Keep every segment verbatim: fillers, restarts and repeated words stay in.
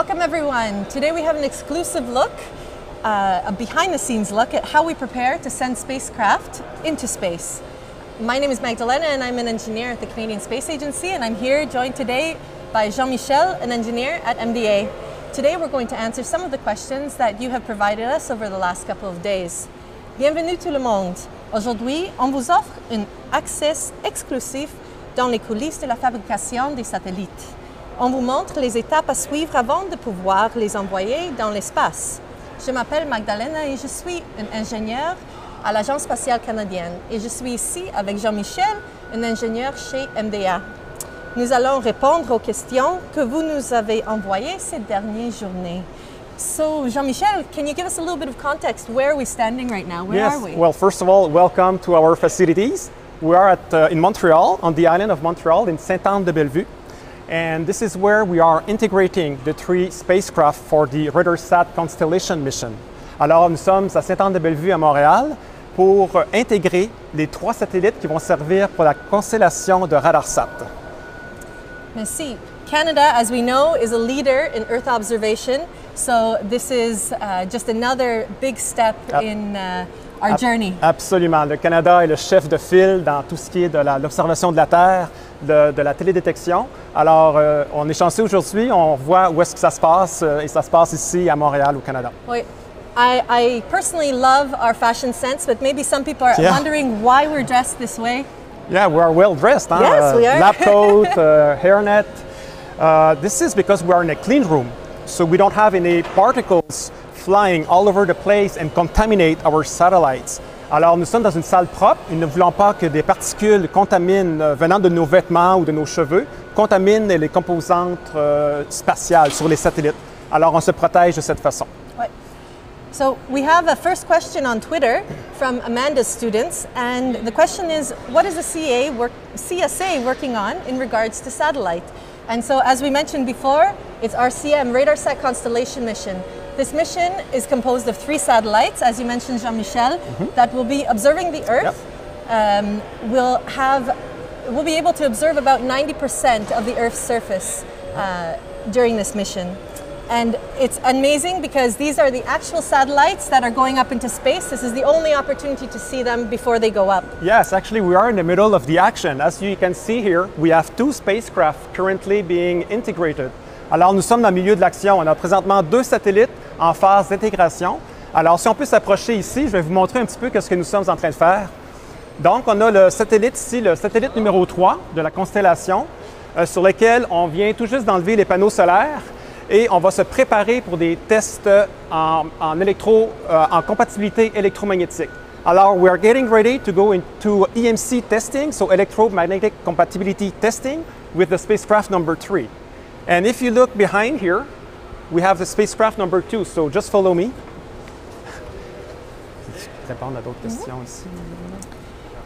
Welcome everyone. Today we have an exclusive look, uh, a behind the scenes look at how we prepare to send spacecraft into space. My name is Magdalena and I'm an engineer at the Canadian Space Agency, and I'm here joined today by Jean-Michel, an engineer at M D A. Today we're going to answer some of the questions that you have provided us over the last couple of days. Bienvenue tout le monde. Aujourd'hui, on vous offre un accès exclusif dans les coulisses de la fabrication des satellites. On vous montre les étapes à suivre avant de pouvoir les envoyer dans l'espace. Je m'appelle Magdalena et je suis une ingénieure à l'Agence spatiale canadienne, et je suis ici avec Jean-Michel, un ingénieur chez M D A. Nous allons répondre aux questions que vous nous avez envoyées ces dernières journées. So, Jean-Michel, can you give us a little bit of context? Where are we standing right now? Where yes. are we? Well, first of all, welcome to our facilities. We are at, uh, in Montreal, on the island of Montreal, in Sainte-Anne-de-Bellevue. And this is where we are integrating the three spacecraft for the Radarsat Constellation Mission. Alors, nous sommes à Sainte-Anne-de-Bellevue, à Montréal, pour intégrer les trois satellites qui vont servir pour la constellation de Radarsat. Merci. Canada, as we know, is a leader in Earth observation, so this is uh, just another big step yep. in uh, our Ab journey. Absolument. Le Canada est le chef de file dans tout ce qui est de l'observation de la Terre, de, de la télédétection. Alors, euh, on est chanceux aujourd'hui, on voit où est-ce que ça se passe, euh, et ça se passe ici à Montréal, au Canada. Oui. I, I personally love our fashion sense, but maybe some people are yeah. wondering why we're dressed this way. Yeah, we are well dressed. Huh? Yes, uh, we are. Lab coat, uh, hairnet. Uh, this is because we are in a clean room, so we don't have any particles flying all over the place and contaminate our satellites. Alors, nous sommes dans une salle propre et nous ne voulons pas que des particules contaminent euh, venant de nos vêtements ou de nos cheveux, contaminent les composantes euh, spatiales sur les satellites. Alors, on se protège de cette façon. Ouais. So we have a first question on Twitter from Amanda's students, and the question is, what is the C A work, C S A working on in regards to satellite? And so, as we mentioned before, it's our R C M, Radarsat Constellation Mission. This mission is composed of three satellites, as you mentioned, Jean-Michel, mm-hmm. that will be observing the Earth. Yep. Um, we'll, have, we'll be able to observe about ninety percent of the Earth's surface uh, during this mission. And it's amazing because these are the actual satellites that are going up into space. This is the only opportunity to see them before they go up. Yes, actually we are in the middle of the action. As you can see here, we have two spacecraft currently being integrated. Alors nous sommes dans le milieu de l'action. On a présentement deux satellites en phase d'intégration. Alors si on peut s'approcher ici, je vais vous montrer un petit peu ce que nous sommes en train de faire. Donc on a le satellite ici, le satellite numéro trois de la constellation, euh, sur lequel on vient tout juste d'enlever les panneaux solaires. Et on va se préparer pour des tests en, en, électro, uh, en compatibilité électromagnétique. Alors, we are getting ready to go into E M C testing, so electromagnetic compatibility testing, with the spacecraft number three. And if you look behind here, we have the spacecraft number two, so just follow me. Je vais répondre à d'autres questions ici.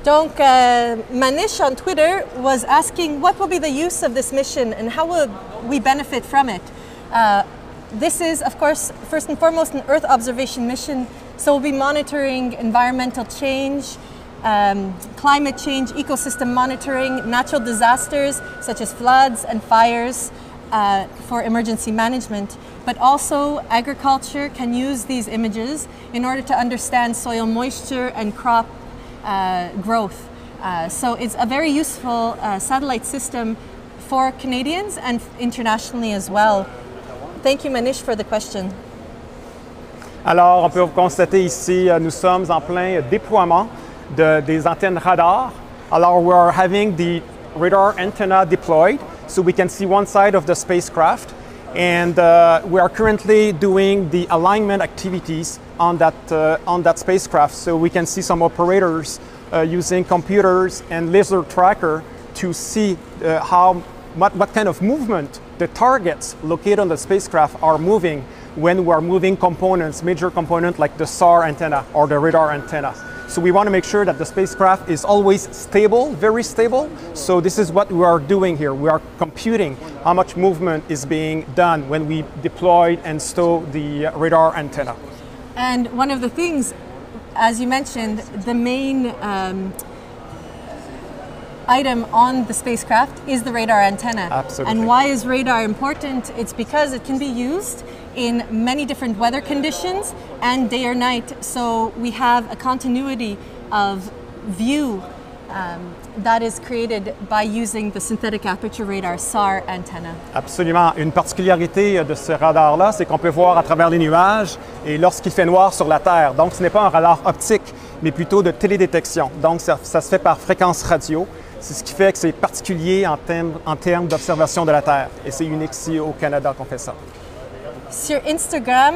Donc, uh, Manish on Twitter was asking, what will be the use of this mission and how will we benefit from it? Uh, this is, of course, first and foremost an Earth observation mission, so we'll be monitoring environmental change, um, climate change, ecosystem monitoring, natural disasters such as floods and fires uh, for emergency management. But also agriculture can use these images in order to understand soil moisture and crop uh, growth. Uh, so it's a very useful uh, satellite system for Canadians and internationally as well. Thank you, Manish, for the question. Alors, on peut vous constater ici, nous sommes en plein déploiement de, des antennes radar. Alors, we are having the radar antenna deployed, so we can see one side of the spacecraft. And uh, we are currently doing the alignment activities on that, uh, on that spacecraft, so we can see some operators uh, using computers and laser tracker to see uh, how What, what kind of movement the targets located on the spacecraft are moving when we are moving components, major components like the S A R antenna or the radar antenna. So we want to make sure that the spacecraft is always stable, very stable. So this is what we are doing here. We are computing how much movement is being done when we deploy and stow the radar antenna. And one of the things, as you mentioned, the main um, item on the spacecraft is the radar antenna. Absolutely. And why is radar important? It's because it can be used in many different weather conditions and day or night. So we have a continuity of view Um, that is created by using the synthetic aperture radar S A R antenna. Absolument. Une particularité de ce radar-là, c'est qu'on peut voir à travers les nuages et lorsqu'il fait noir sur la Terre. Donc, ce n'est pas un radar optique, mais plutôt de télédétection. Donc, ça, ça se fait par fréquence radio. C'est ce qui fait que c'est particulier en termes, en termes d'observation de la Terre. Et c'est unique ici au Canada qu'on fait ça. Sur Instagram,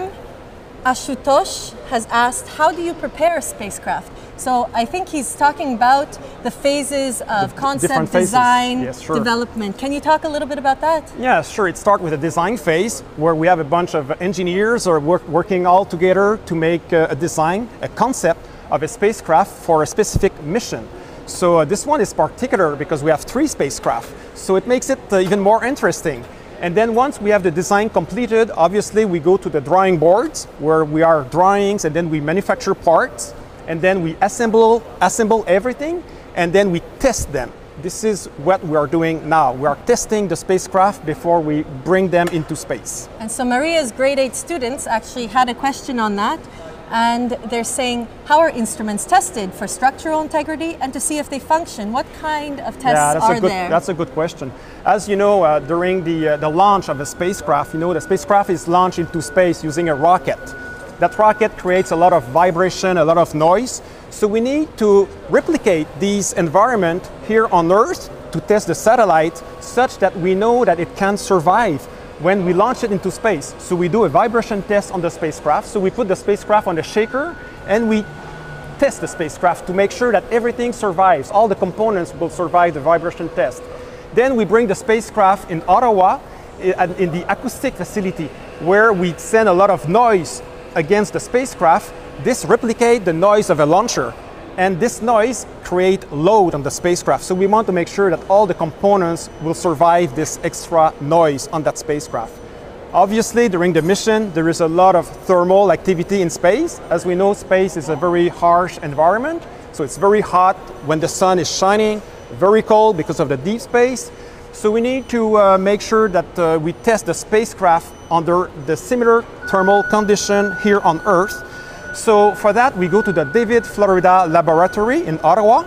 Ashutosh has asked, how do you prepare a spacecraft? So I think he's talking about the phases of concept, design, yes, sure. development. Can you talk a little bit about that? Yeah, sure. It starts with the design phase where we have a bunch of engineers or work, working all together to make uh, a design, a concept of a spacecraft for a specific mission. So uh, this one is particular because we have three spacecraft. So it makes it uh, even more interesting. And then once we have the design completed, obviously we go to the drawing boards where we are drawings and then we manufacture parts and then we assemble, assemble everything and then we test them. This is what we are doing now. We are testing the spacecraft before we bring them into space. And so Maria's grade eight students actually had a question on that. And they're saying, how are instruments tested for structural integrity and to see if they function? What kind of tests yeah, that's are a good, there? That's a good question. As you know, uh, during the, uh, the launch of a spacecraft, you know, the spacecraft is launched into space using a rocket. That rocket creates a lot of vibration, a lot of noise. So we need to replicate these environments here on Earth to test the satellite such that we know that it can survive when we launch it into space. So we do a vibration test on the spacecraft. So we put the spacecraft on the shaker and we test the spacecraft to make sure that everything survives. All the components will survive the vibration test. Then we bring the spacecraft in Ottawa in the acoustic facility where we send a lot of noise against the spacecraft. This replicates the noise of a launcher. And this noise creates load on the spacecraft. So we want to make sure that all the components will survive this extra noise on that spacecraft. Obviously, during the mission, there is a lot of thermal activity in space. As we know, space is a very harsh environment. So it's very hot when the sun is shining, very cold because of the deep space. So we need to uh, make sure that uh, we test the spacecraft under the similar thermal condition here on Earth. So for that, we go to the David Florida Laboratory in Ottawa,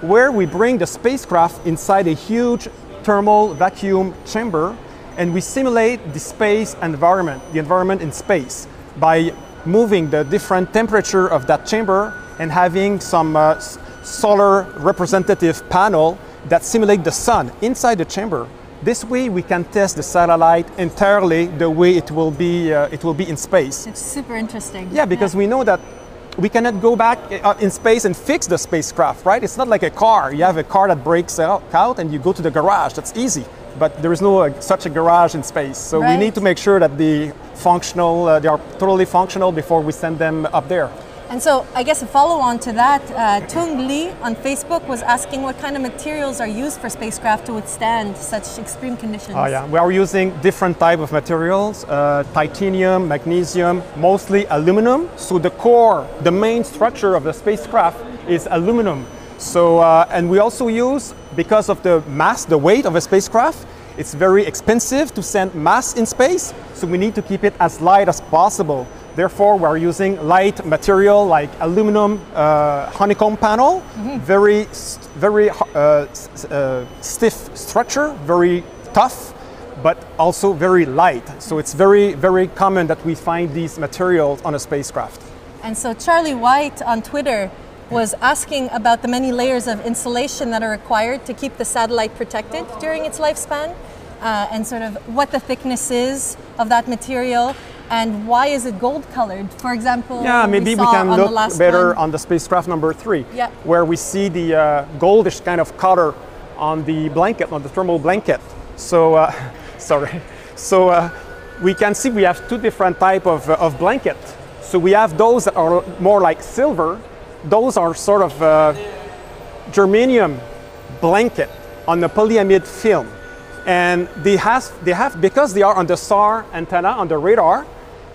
where we bring the spacecraft inside a huge thermal vacuum chamber, and we simulate the space environment, the environment in space, by moving the different temperature of that chamber and having some uh, solar representative panel that simulate the sun inside the chamber. This way we can test the satellite entirely the way it will be, uh, it will be in space. It's super interesting. Yeah, because yeah. we know that we cannot go back in space and fix the spacecraft, right? It's not like a car. You have a car that breaks out and you go to the garage. That's easy. But there is no uh, such a garage in space. So right. we need to make sure that the functional, uh, they are totally functional before we send them up there. And so I guess a follow-on to that, uh, Tung Li on Facebook was asking what kind of materials are used for spacecraft to withstand such extreme conditions. Oh yeah, we are using different type of materials, uh, titanium, magnesium, mostly aluminum. So the core, the main structure of the spacecraft is aluminum. So, uh, and we also use, because of the mass, the weight of a spacecraft, it's very expensive to send mass in space. So we need to keep it as light as possible. Therefore, we are using light material like aluminum uh, honeycomb panel, mm-hmm. very, very uh, uh, stiff structure, very tough, but also very light. So it's very, very common that we find these materials on a spacecraft. And so Charlie White on Twitter was asking about the many layers of insulation that are required to keep the satellite protected during its lifespan, uh, and sort of what the thickness is of that material. And why is it gold colored? For example, yeah, maybe we, we can look better one. on the spacecraft number three, yeah. where we see the uh, goldish kind of color on the blanket, on the thermal blanket. So, uh, sorry. So uh, we can see we have two different type of, uh, of blanket. So we have those that are more like silver. Those are sort of uh, germanium blanket on a polyamide film. And they have, they have, because they are on the S A R antenna, on the radar,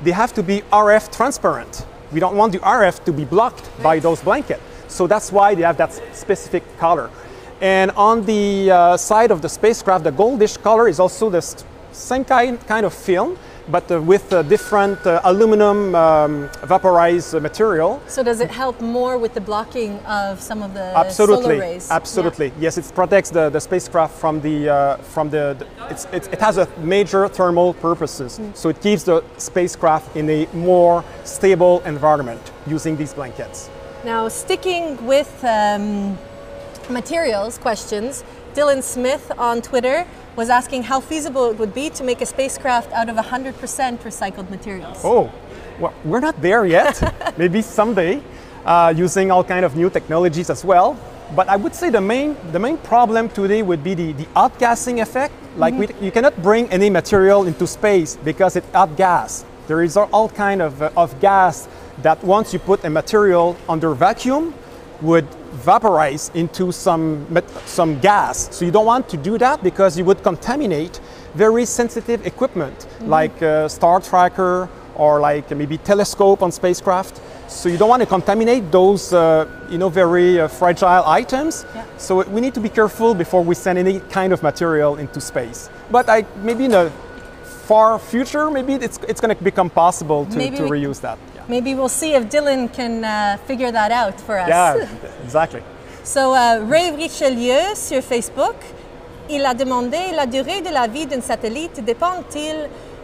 they have to be R F transparent. We don't want the R F to be blocked by those blankets. So that's why they have that specific color. And on the uh, side of the spacecraft, the goldish color is also the same kind, kind of film, but uh, with a different uh, aluminum um, vaporized uh, material. So does it help more with the blocking of some of the absolutely, solar rays? Absolutely, yeah. Yes, it protects the, the spacecraft from the, uh, from the, the it's, it's, it has a major thermal purposes. Mm. So it keeps the spacecraft in a more stable environment using these blankets. Now, sticking with um, materials questions, Dylan Smith on Twitter was asking how feasible it would be to make a spacecraft out of one hundred percent recycled materials. Oh, well, we're not there yet. Maybe someday, uh, using all kind of new technologies as well. But I would say the main, the main problem today would be the, the outgassing effect. Like mm-hmm. we, you cannot bring any material into space because it outgasses. There is all kind of, uh, of gas that once you put a material under vacuum, would vaporize into some, some gas. So you don't want to do that because you would contaminate very sensitive equipment mm-hmm. like uh, star tracker or like maybe telescope on spacecraft. So you don't want to contaminate those uh, you know, very uh, fragile items. Yeah. So we need to be careful before we send any kind of material into space. But I, maybe in the far future, maybe it's, it's going to become possible to, to reuse that. Maybe we'll see if Dylan can uh, figure that out for us. Yeah, exactly. So, uh, Ray Richelieu sur Facebook, il a demandé la durée de la vie d'un satellite dépend-il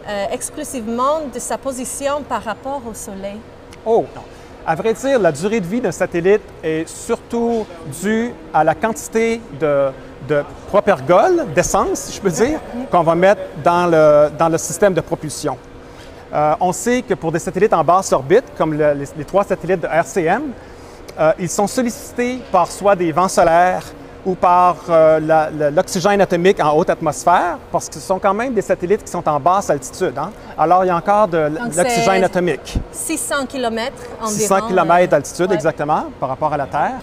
euh, exclusivement de sa position par rapport au Soleil? Oh, non. À vrai dire, la durée de vie d'un satellite est surtout due à la quantité de, de propergol, d'essence, si je peux dire, qu'on va mettre dans le, dans le système de propulsion. Euh, on sait que pour des satellites en basse orbite, comme le, les, les trois satellites de R C M, euh, ils sont sollicités par soit des vents solaires ou par euh, l'oxygène atomique en haute atmosphère, parce que ce sont quand même des satellites qui sont en basse altitude. Hein? Alors, il y a encore de l'oxygène atomique. six cents kilomètres environ. six cents kilomètres d'altitude, ouais. Exactement, par rapport à la Terre.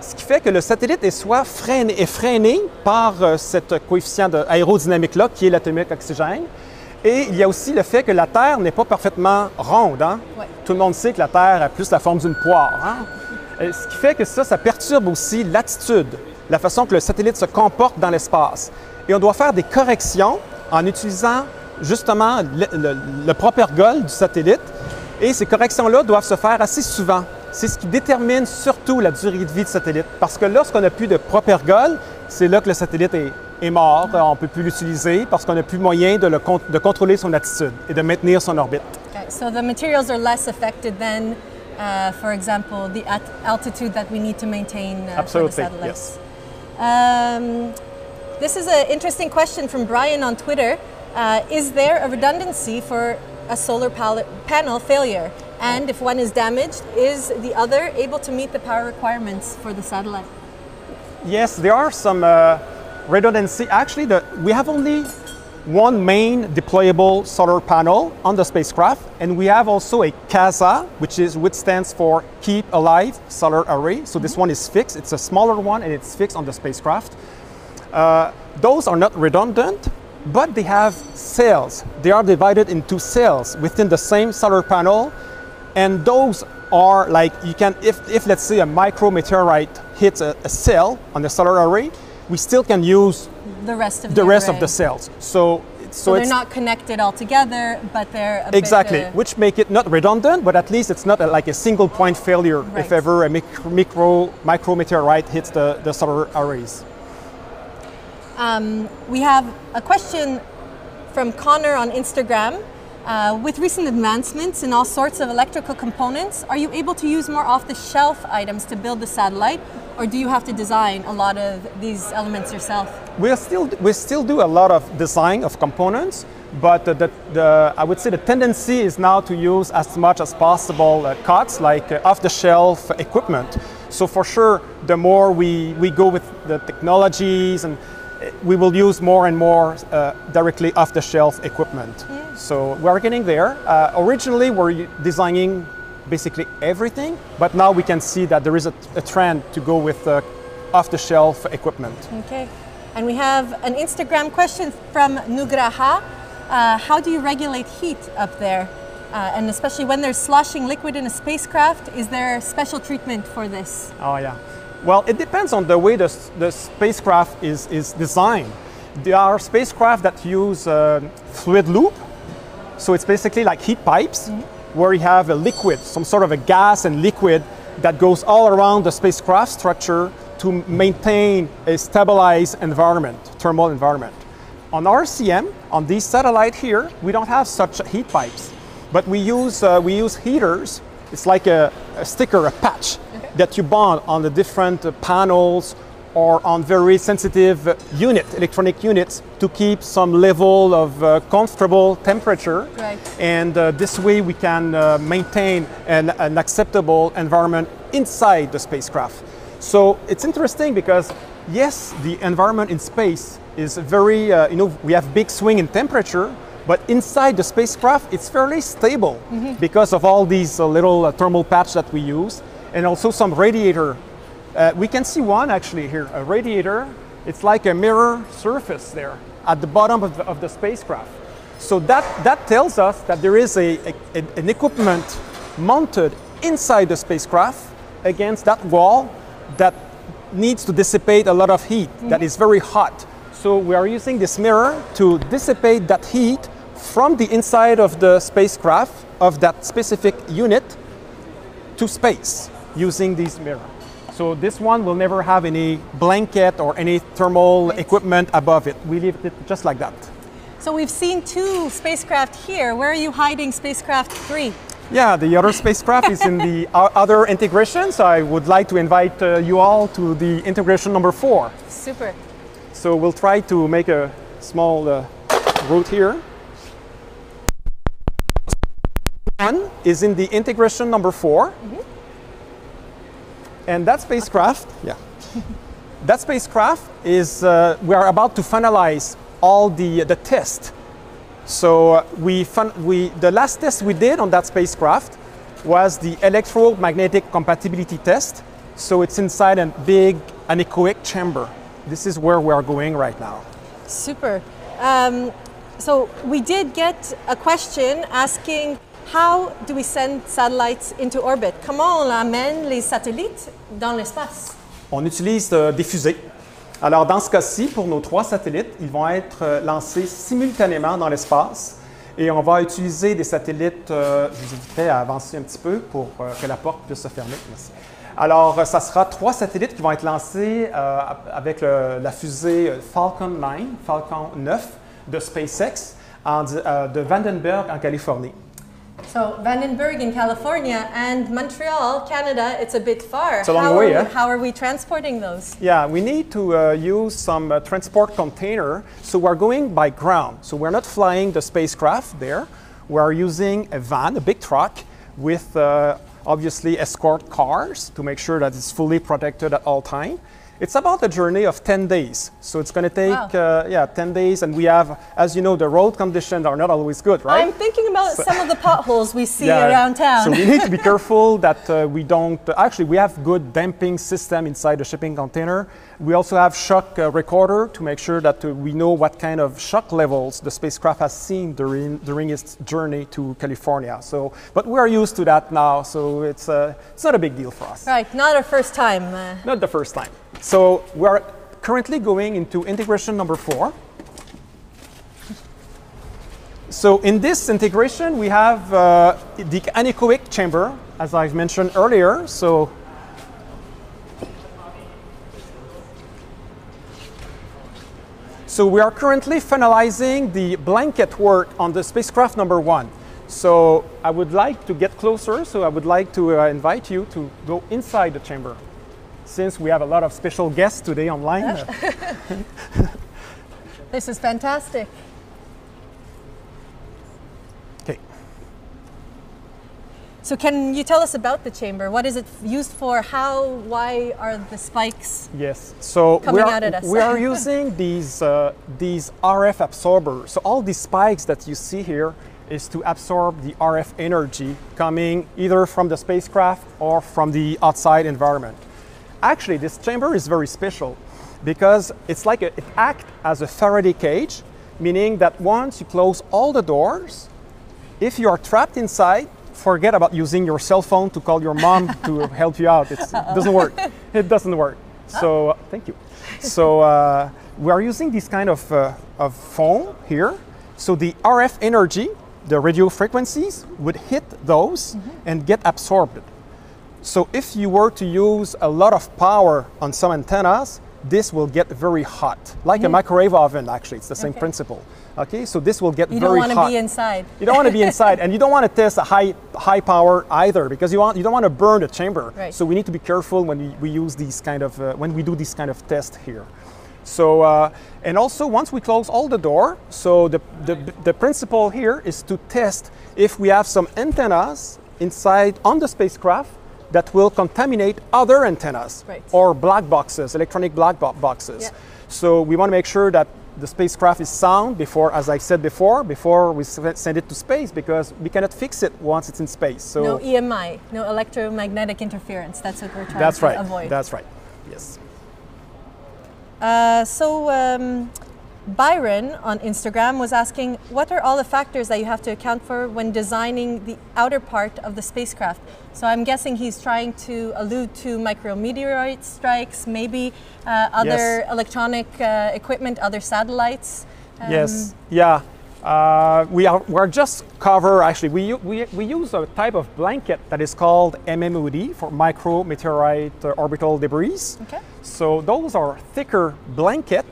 Ce qui fait que le satellite est soit freiné, est freiné par euh, cette coefficient aérodynamique-là, qui est l'atomique oxygène. Et il y a aussi le fait que la Terre n'est pas parfaitement ronde. Hein? Ouais. Tout le monde sait que la Terre a plus la forme d'une poire. Hein? Ce qui fait que ça, ça perturbe aussi l'attitude, la façon que le satellite se comporte dans l'espace. Et on doit faire des corrections en utilisant justement le, le, le propergol du satellite. Et ces corrections-là doivent se faire assez souvent. C'est ce qui détermine surtout la durée de vie du satellite. Parce que lorsqu'on n'a plus de propergol, c'est là que le satellite est... est mort, on ne peut plus l'utiliser parce qu'on n'a plus moyen de, le con de contrôler son attitude et de maintenir son orbite. Okay, so the materials are less affected than, uh, for example, the at altitude that we need to maintain uh, Absolutely, for the satellites. Yes. Um, this is an interesting question from Brian on Twitter. Uh, is there a redundancy for a solar panel failure? And if one is damaged, is the other able to meet the power requirements for the satellite? Yes, there are some... Uh, redundancy. Actually, the, we have only one main deployable solar panel on the spacecraft, and we have also a CASA, which is which stands for Keep Alive Solar Array. So mm-hmm. this one is fixed. It's a smaller one, and it's fixed on the spacecraft. Uh, those are not redundant, but they have cells. They are divided into cells within the same solar panel, and those are like you can, if, if let's say a micrometeorite hits a, a cell on the solar array, we still can use the rest of the, the rest of the cells. So, so, so they're it's, not connected all together, but they're a exactly, bit, uh, which make it not redundant, but at least it's not a, like a single point failure right. if ever a micro, micro micrometeorite hits the, the solar arrays. Um, we have a question from Connor on Instagram. Uh, with recent advancements in all sorts of electrical components, are you able to use more off-the-shelf items to build the satellite, or do you have to design a lot of these elements yourself? We still we still do a lot of design of components, but the, the, the I would say the tendency is now to use as much as possible uh, C O Ts, like uh, off-the-shelf equipment. So for sure, the more we we go with the technologies, and we will use more and more uh, directly off-the-shelf equipment. Yeah. So we are getting there. Uh, originally, we're designing basically everything, but now we can see that there is a, a trend to go with uh, off-the-shelf equipment. Okay, and we have an Instagram question from Nugraha. Uh, how do you regulate heat up there? Uh, and especially when there's sloshing liquid in a spacecraft, is there special treatment for this? Oh yeah, Well, it depends on the way the, the spacecraft is, is designed. There are spacecraft that use uh, fluid loop, so it's basically like heat pipes, mm-hmm. where you have a liquid, some sort of a gas and liquid that goes all around the spacecraft structure to maintain a stabilized environment, thermal environment. On R C M, on this satellite here, we don't have such heat pipes, but we use, uh, we use heaters. It's like a, a sticker, a patch, okay. that you bond on the different uh, panels or on very sensitive unit, electronic units, to keep some level of uh, comfortable temperature. Right. And uh, this way we can uh, maintain an, an acceptable environment inside the spacecraft. So it's interesting because, yes, the environment in space is very, uh, you know, we have big swing in temperature, but inside the spacecraft, it's fairly stable mm-hmm. because of all these uh, little uh, thermal patch that we use, and also some radiator. Uh, we can see one actually here, a radiator. It's like a mirror surface there at the bottom of the, of the spacecraft. So that, that tells us that there is a, a, an equipment mounted inside the spacecraft against that wall that needs to dissipate a lot of heat mm-hmm. that is very hot. So we are using this mirror to dissipate that heat from the inside of the spacecraft of that specific unit to space using these mirrors. So this one will never have any blanket or any thermal equipment above it. We leave it just like that. So we've seen two spacecraft here. Where are you hiding spacecraft three? Yeah, the other spacecraft is in the other integration. So I would like to invite uh, you all to the integration number four. Super. So we'll try to make a small uh, route here. One is in the integration number four. Mm-hmm. And that spacecraft, yeah, that spacecraft is, uh, we are about to finalize all the, the tests. So uh, we, fun we, the last test we did on that spacecraft was the electromagnetic compatibility test. So it's inside a big anechoic chamber. This is where we are going right now. Super. Um, so we did get a question asking, how do we send satellites into orbit? Comment on amène les satellites dans l'espace? On utilise euh, des fusées. Alors dans ce cas-ci, pour nos trois satellites, ils vont être euh, lancés simultanément dans l'espace et on va utiliser des satellites, euh, je vous inviterai à avancer un petit peu pour euh, que la porte puisse se fermer. Merci. Alors ça sera trois satellites qui vont être lancés euh, avec le, la fusée Falcon neuf, Falcon neuf de SpaceX en, euh, de Vandenberg en Californie. So Vandenberg in California and Montreal, Canada, it's a bit far. It's a long how way, are we, yeah? How are we transporting those? Yeah, we need to uh, use some uh, transport container. So we're going by ground. So we're not flying the spacecraft there. We're using a van, a big truck, with uh, obviously escort cars to make sure that it's fully protected at all times. It's about a journey of ten days, so it's going to take wow. uh, yeah ten days, and we have, as you know, the road conditions are not always good, right? I'm thinking about so some of the potholes we see yeah, around town. So we need to be careful that uh, we don't, uh, actually we have good damping system inside the shipping container. We also have shock uh, recorder to make sure that uh, we know what kind of shock levels the spacecraft has seen during, during its journey to California. So, but we're used to that now, so it's, uh, it's not a big deal for us. Right, not our first time. Uh... Not the first time. So we are currently going into integration number four. So in this integration, we have uh, the anechoic chamber, as I've mentioned earlier. So so we are currently finalizing the blanket work on the spacecraft number one. So I would like to get closer. So I would like to uh, invite you to go inside the chamber, since we have a lot of special guests today online. This is fantastic. Okay. So can you tell us about the chamber? What is it used for? How, why are the spikes yes. so coming are, out at us? We are using these, uh, these R F absorbers. So all these spikes that you see here is to absorb the R F energy coming either from the spacecraft or from the outside environment. Actually, this chamber is very special because it's like a, it acts as a Faraday cage, meaning that once you close all the doors, if you are trapped inside, forget about using your cell phone to call your mom to help you out. It's, it doesn't work. It doesn't work. So, uh, thank you. So, uh, we are using this kind of, uh, of phone here. So, the R F energy, the radio frequencies, would hit those mm-hmm. and get absorbed. So, if you were to use a lot of power on some antennas, this will get very hot, like mm-hmm. a microwave oven, actually. It's the same okay. principle. Okay, so this will get you very hot. You don't want to be inside. You don't want to be inside, and you don't want to test a high, high power either, because you, want, you don't want to burn the chamber. Right. So we need to be careful when we, we use these kind of, uh, when we do this kind of test here. So, uh, and also once we close all the door, so the, the, the principle here is to test if we have some antennas inside on the spacecraft that will contaminate other antennas right. or black boxes, electronic black bo boxes. Yep. So we want to make sure that the spacecraft is sound before, as I said before, before we send it to space, because we cannot fix it once it's in space. So no E M I, no electromagnetic interference. That's what we're trying that's to right. avoid. That's right. Yes. Uh, so um, Byron on Instagram was asking, what are all the factors that you have to account for when designing the outer part of the spacecraft? So I'm guessing he's trying to allude to micrometeorite strikes, maybe uh, other yes. electronic uh, equipment, other satellites. Um, yes, yeah. Uh, we are we're just cover, actually, we, we, we use a type of blanket that is called M M O D, for micrometeorite uh, orbital debris. Okay. So those are thicker blanket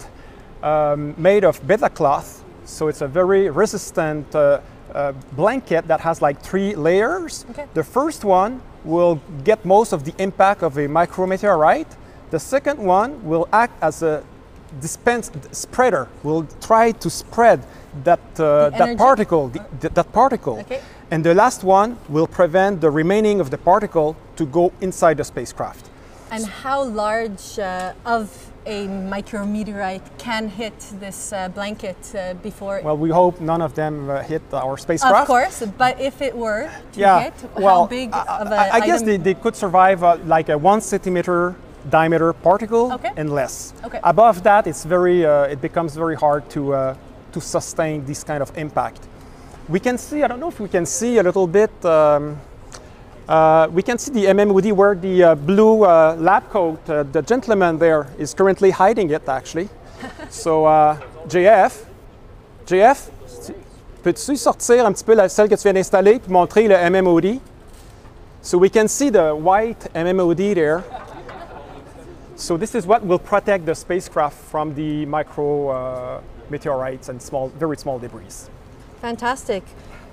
um, made of beta cloth. So it's a very resistant uh, Uh, blanket that has like three layers. Okay. The first one will get most of the impact of a micrometeorite. The second one will act as a dispense spreader. Will try to spread that uh, that particle, the, the, that particle. Okay. And the last one will prevent the remaining of the particle to go inside the spacecraft. And how large uh, of a micrometeorite can hit this uh, blanket uh, before? Well, we hope none of them uh, hit our spacecraft. Of course, but if it were to yeah. hit, well, how big I, of a I, I guess they, they could survive uh, like a one centimeter diameter particle okay. and less. Okay. Above that, it's very, uh, it becomes very hard to, uh, to sustain this kind of impact. We can see, I don't know if we can see a little bit, um, Uh, we can see the M M O D where the uh, blue uh, lab coat, uh, the gentleman there is currently hiding it actually. So uh, J F, J F, peux-tu sortir un petit peu la, celle que tu viens d'installer pour montrer le M M O D? So we can see the white M M O D there. So this is what will protect the spacecraft from the micro uh, meteorites and small, very small debris. Fantastic.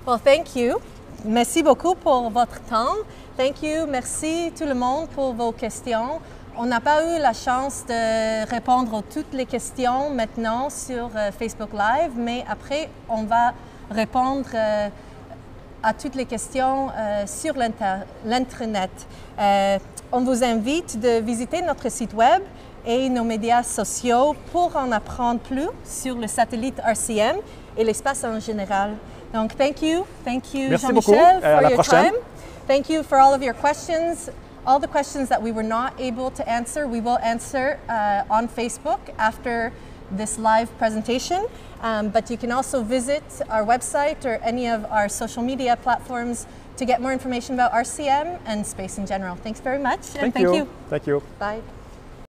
Well, thank you. Merci beaucoup pour votre temps. Thank you. Merci tout le monde pour vos questions. On n'a pas eu la chance de répondre à toutes les questions maintenant sur euh, Facebook Live, mais après, on va répondre euh, à toutes les questions euh, sur l'intranet. Euh, on vous invite de visiter notre site web et nos médias sociaux pour en apprendre plus sur le satellite R C M et l'espace en général. Donc, thank you. Thank you, Jean-Michel, for your prochaine. time. Thank you for all of your questions. All the questions that we were not able to answer, we will answer uh, on Facebook after this live presentation. Um, but you can also visit our website or any of our social media platforms to get more information about R C M and space in general. Thanks very much. And thank, thank you. you. Thank you. Bye.